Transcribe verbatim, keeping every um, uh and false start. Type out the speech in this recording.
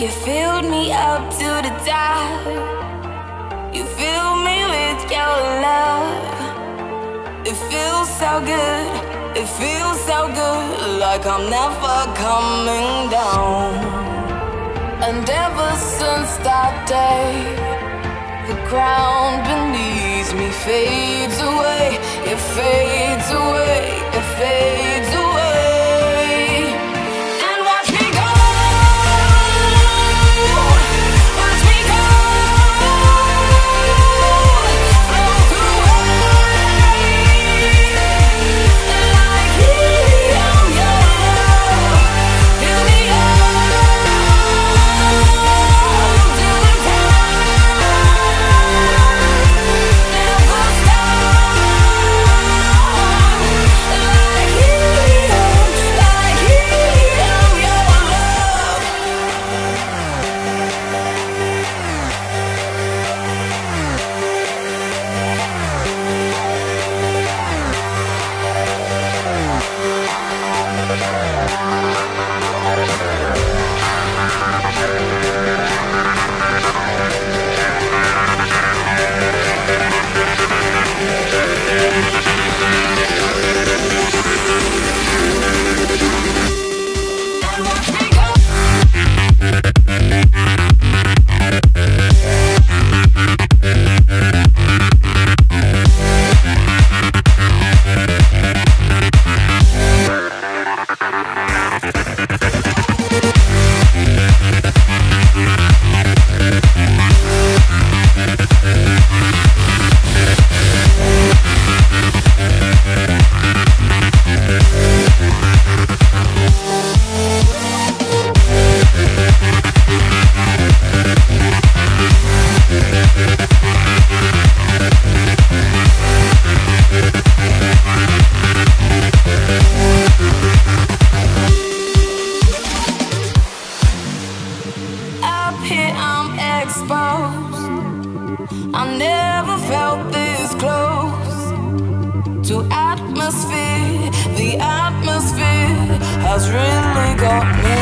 You filled me up to the top. You filled me with your love. It feels so good, it feels so good, like I'm never coming down. And ever since that day, the ground beneath me fades away. It fades away, it fades away. I never felt this close to atmosphere. The atmosphere has really got me.